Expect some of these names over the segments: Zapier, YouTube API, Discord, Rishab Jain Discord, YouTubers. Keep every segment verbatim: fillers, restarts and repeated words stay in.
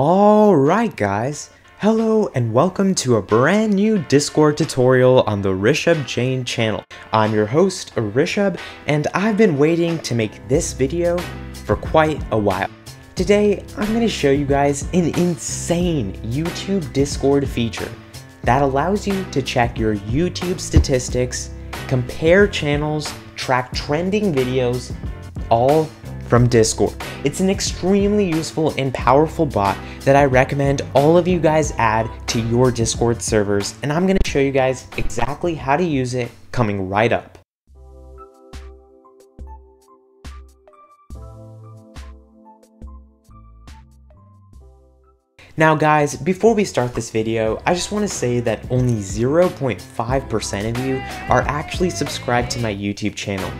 Alright guys, hello and welcome to a brand new Discord tutorial on the Rishab Jain channel. I'm your host, Rishab, and I've been waiting to make this video for quite a while. Today, I'm going to show you guys an insane YouTube Discord feature that allows you to check your YouTube statistics, compare channels, track trending videos, all from Discord. It's an extremely useful and powerful bot that I recommend all of you guys add to your Discord servers, and I'm going to show you guys exactly how to use it coming right up. Now guys, before we start this video, I just want to say that only zero point five percent of you are actually subscribed to my YouTube channel.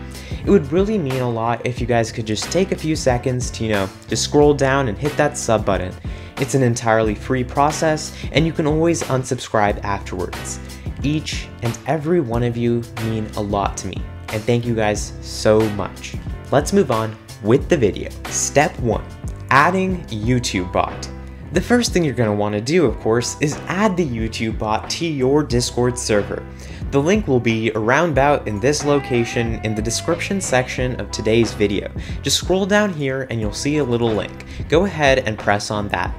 It would really mean a lot if you guys could just take a few seconds to, you know, just scroll down and hit that sub button. It's an entirely free process, and you can always unsubscribe afterwards. Each and every one of you mean a lot to me, and thank you guys so much. Let's move on with the video. Step one, adding YouTube bot. The first thing you're going to want to do, of course, is add the YouTube bot to your Discord server. The link will be around about in this location in the description section of today's video. Just scroll down here and you'll see a little link. Go ahead and press on that.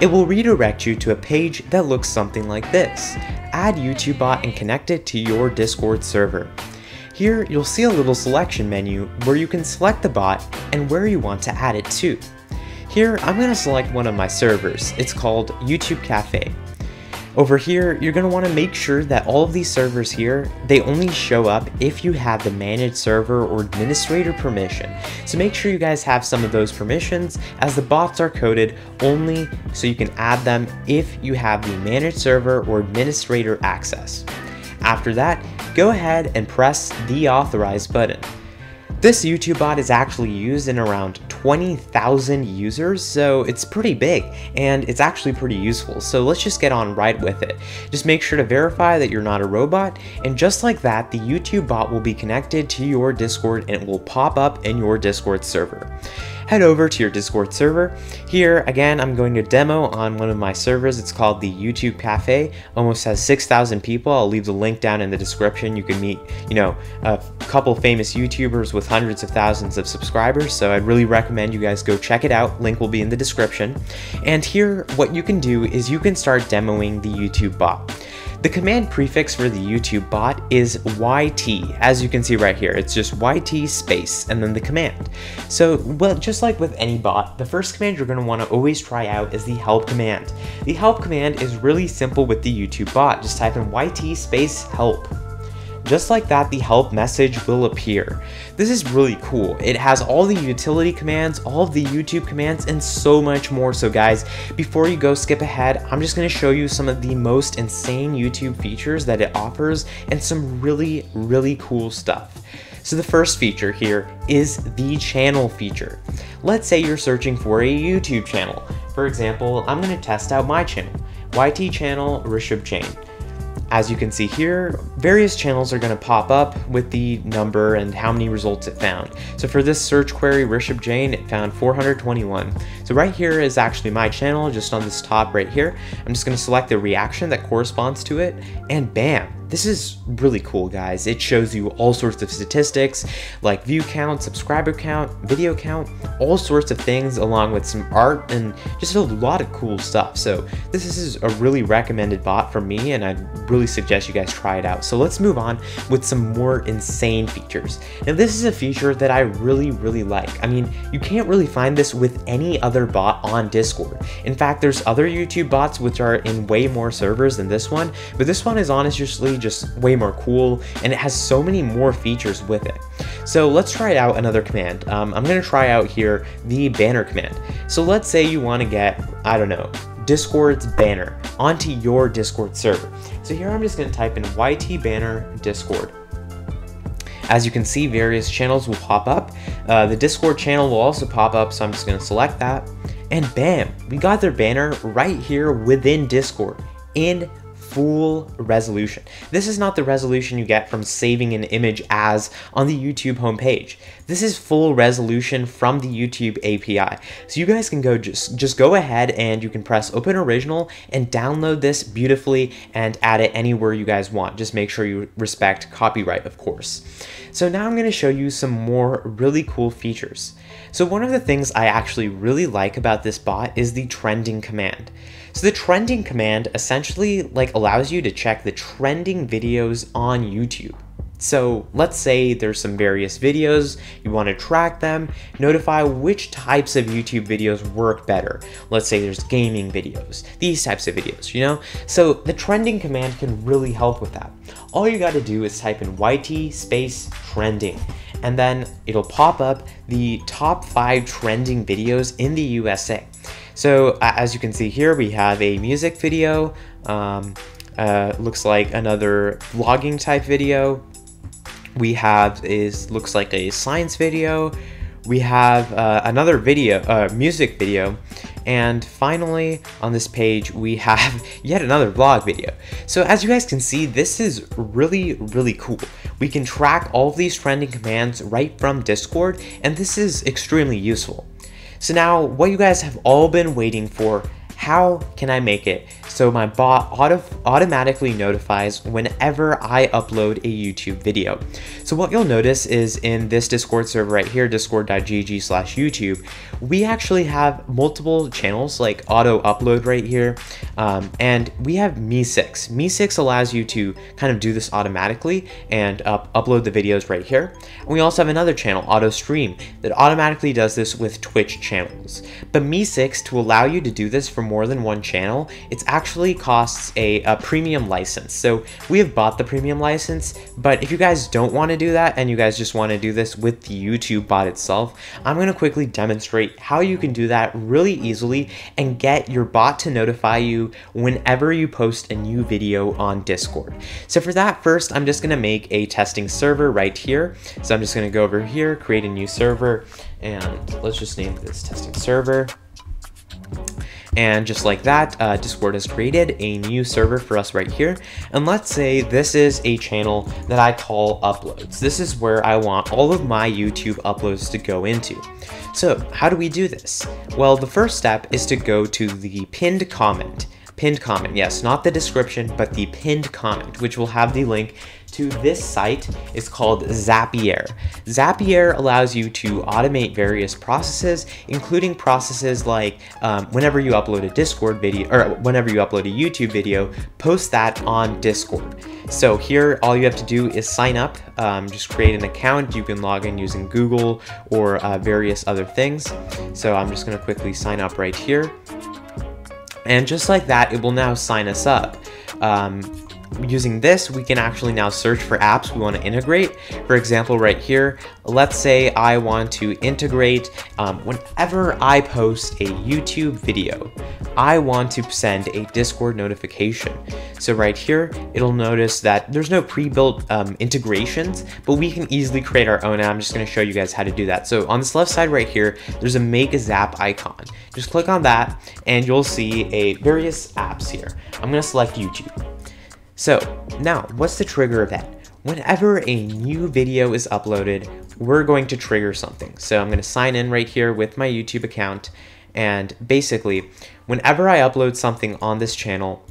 It will redirect you to a page that looks something like this. Add YouTube bot and connect it to your Discord server. Here you'll see a little selection menu where you can select the bot and where you want to add it to. Here, I'm going to select one of my servers. It's called YouTube Cafe. Over here, you're going to want to make sure that all of these servers here, they only show up if you have the managed server or administrator permission. So make sure you guys have some of those permissions, as the bots are coded only so you can add them if you have the managed server or administrator access. After that, go ahead and press the authorize button. This YouTube bot is actually used in around twenty thousand users, so it's pretty big and it's actually pretty useful. So let's just get on right with it. Just make sure to verify that you're not a robot, and just like that, the YouTube bot will be connected to your Discord and it will pop up in your Discord server. Head over to your Discord server. Here, again, I'm going to demo on one of my servers. It's called the YouTube Cafe. Almost has six thousand people. I'll leave the link down in the description. You can meet, you know, a couple famous YouTubers with hundreds of thousands of subscribers. So I'd really recommend you guys go check it out. Link will be in the description. And here, what you can do is you can start demoing the YouTube bot. The command prefix for the YouTube bot is Y T, as you can see right here. It's just Y T space and then the command. So, well, just like with any bot, the first command you're going to want to always try out is the help command. The help command is really simple with the YouTube bot. Just type in Y T space help. Just like that, the help message will appear. This is really cool. It has all the utility commands, all of the YouTube commands, and so much more. So guys, before you go skip ahead, I'm just gonna show you some of the most insane YouTube features that it offers and some really, really cool stuff. So the first feature here is the channel feature. Let's say you're searching for a YouTube channel. For example, I'm gonna test out my channel, Y T channel, Rishab Jain. As you can see here, various channels are going to pop up with the number and how many results it found. So for this search query, Rishab Jain, it found four hundred twenty-one. So right here is actually my channel, just on this top right here. I'm just going to select the reaction that corresponds to it, and bam! This is really cool, guys. It shows you all sorts of statistics like view count, subscriber count, video count, all sorts of things, along with some art and just a lot of cool stuff. So this is a really recommended bot from me, and I really suggest you guys try it out. So let's move on with some more insane features. Now this is a feature that I really, really like. I mean, you can't really find this with any other bot on Discord. In fact, there's other YouTube bots which are in way more servers than this one, but this one is honestly just way more cool, and it has so many more features with it. So let's try out another command. Um, I'm going to try out here the banner command. So let's say you want to get, I don't know, Discord's banner onto your Discord server. So here I'm just going to type in Y T banner Discord. As you can see, various channels will pop up. Uh, the Discord channel will also pop up, so I'm just going to select that. And bam, we got their banner right here within Discord in full resolution. This is not the resolution you get from saving an image as on the YouTube homepage. This is full resolution from the YouTube A P I. So you guys can go just, just go ahead and you can press open original and download this beautifully and add it anywhere you guys want. Just make sure you respect copyright, of course. So now I'm going to show you some more really cool features. So one of the things I actually really like about this bot is the trending command. So the trending command essentially like allows you to check the trending videos on YouTube. So let's say there's some various videos, you want to track them, notify which types of YouTube videos work better. Let's say there's gaming videos, these types of videos, you know? So the trending command can really help with that. All you got to do is type in Y T space trending, and then it'll pop up the top five trending videos in the U S A. So as you can see here, we have a music video, um, uh, looks like another vlogging type video. We have is looks like a science video. We have uh, another video, uh, music video. And finally, on this page, we have yet another vlog video. So as you guys can see, this is really, really cool. We can track all of these trending commands right from Discord, and this is extremely useful. So now what you guys have all been waiting for, how can I make it so my bot auto automatically notifies whenever I upload a YouTube video? So what you'll notice is in this Discord server right here, discord.gg slash YouTube, we actually have multiple channels like auto upload right here. Um, and we have me six. me six allows you to kind of do this automatically and up upload the videos right here. And we also have another channel, auto stream, that automatically does this with Twitch channels. But me six, to allow you to do this for more than one channel, it's actually costs a, a premium license. So we have bought the premium license, but if you guys don't want to do that and you guys just want to do this with the YouTube bot itself, I'm going to quickly demonstrate how you can do that really easily and get your bot to notify you whenever you post a new video on Discord. So for that, first, I'm just going to make a testing server right here. So I'm just going to go over here, create a new server, and let's just name this testing server. And just like that, uh, Discord has created a new server for us right here. And let's say this is a channel that I call uploads. This is where I want all of my YouTube uploads to go into. So how do we do this? Well, the first step is to go to the pinned comment. Pinned comment, yes, not the description, but the pinned comment, which will have the link to this site. It's called Zapier. Zapier allows you to automate various processes, including processes like um, whenever you upload a Discord video or whenever you upload a YouTube video, post that on Discord. So here, all you have to do is sign up, um, just create an account. You can log in using Google or uh, various other things. So I'm just gonna quickly sign up right here. And just like that, it will now sign us up. Um, Using this, we can actually now search for apps we want to integrate. For example, right here, let's say I want to integrate um, whenever I post a YouTube video, I want to send a Discord notification. So right here, it'll notice that there's no pre-built um, integrations, but we can easily create our own. And I'm just going to show you guys how to do that. So on this left side right here, there's a Make a Zap icon. Just click on that and you'll see a various apps here. I'm going to select YouTube. So now, what's the trigger event? Whenever a new video is uploaded, we're going to trigger something. So I'm going to sign in right here with my YouTube account. And basically, whenever I upload something on this channel,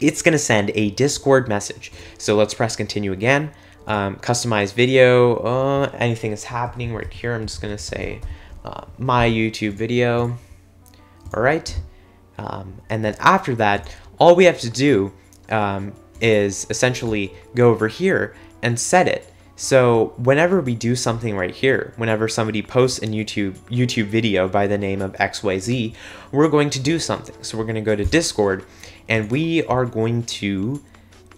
it's going to send a Discord message. So let's press continue again. Um, customize video, uh, anything is happening right here. I'm just going to say uh, my YouTube video. All right. Um, and then after that, all we have to do Um, is essentially go over here and set it. So whenever we do something right here, whenever somebody posts a YouTube YouTube video by the name of X Y Z, we're going to do something. So we're going to go to Discord and we are going to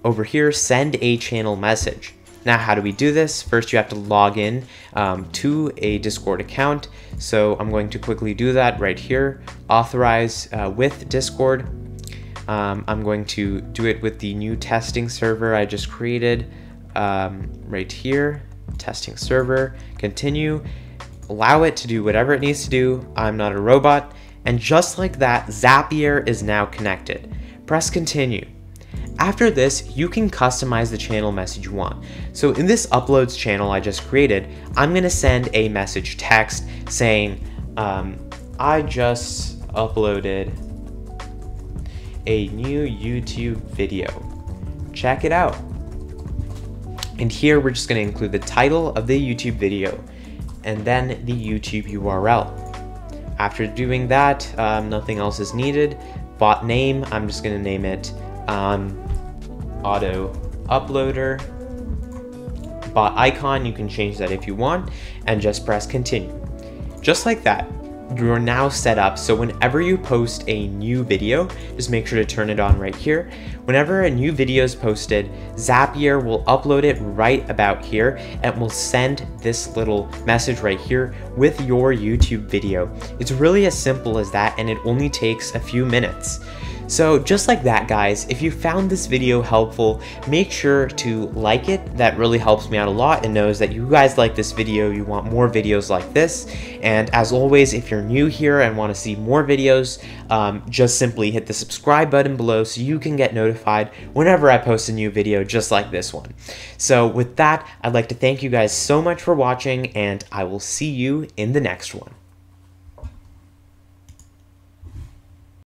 over here send a channel message. Now, how do we do this? First, you have to log in um, to a Discord account. So I'm going to quickly do that right here. Authorize uh, with Discord. Um, I'm going to do it with the new testing server I just created um, right here, testing server, continue, allow it to do whatever it needs to do. I'm not a robot. And just like that, Zapier is now connected. Press continue. After this, you can customize the channel message you want. So in this uploads channel I just created, I'm gonna send a message text saying, um, I just uploaded a new YouTube video. Check it out. And here we're just gonna include the title of the YouTube video and then the YouTube U R L. After doing that, um, nothing else is needed. Bot name, I'm just gonna name it um, auto uploader. Bot icon, you can change that if you want, and just press continue. Just like that, you're now set up. So whenever you post a new video, just make sure to turn it on right here. Whenever a new video is posted, Zapier will upload it right about here and will send this little message right here with your YouTube video. It's really as simple as that, and it only takes a few minutes. So just like that, guys, if you found this video helpful, make sure to like it. That really helps me out a lot and knows that you guys like this video, you want more videos like this. And as always, if you're new here and want to see more videos, um, just simply hit the subscribe button below so you can get notified whenever I post a new video just like this one. So with that, I'd like to thank you guys so much for watching, and I will see you in the next one.